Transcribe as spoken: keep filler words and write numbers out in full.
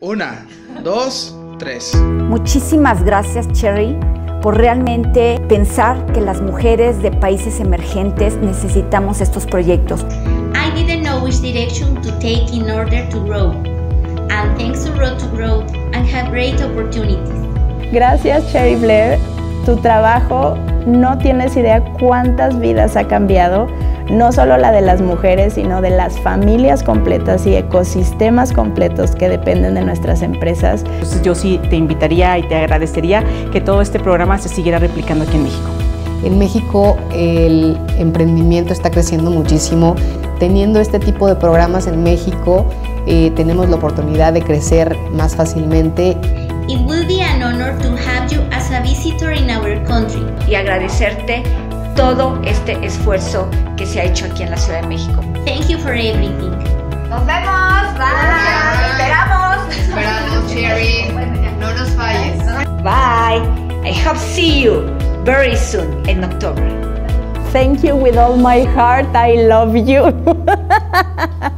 Una, dos, tres. Muchísimas gracias, Cherry, por realmente pensar que las mujeres de países emergentes necesitamos estos proyectos. I didn't know which direction to take in order to grow. And thanks to Road to Growth, I have great opportunities. Gracias, Cherry Blair. Tu trabajo, no tienes idea cuántas vidas ha cambiado, no solo la de las mujeres, sino de las familias completas y ecosistemas completos que dependen de nuestras empresas. Entonces yo sí te invitaría y te agradecería que todo este programa se siguiera replicando aquí en México. En México el emprendimiento está creciendo muchísimo. Teniendo este tipo de programas en México, eh, tenemos la oportunidad de crecer más fácilmente. It will be an honor to have you as a visitor in our country. Y agradecerte todo este esfuerzo que se ha hecho aquí en la Ciudad de México. Thank you for everything. Nos vemos. Bye. Esperamos. Esperamos, Cherry. No nos falles. Bye. I hope see you very soon in October. Thank you with all my heart. I love you.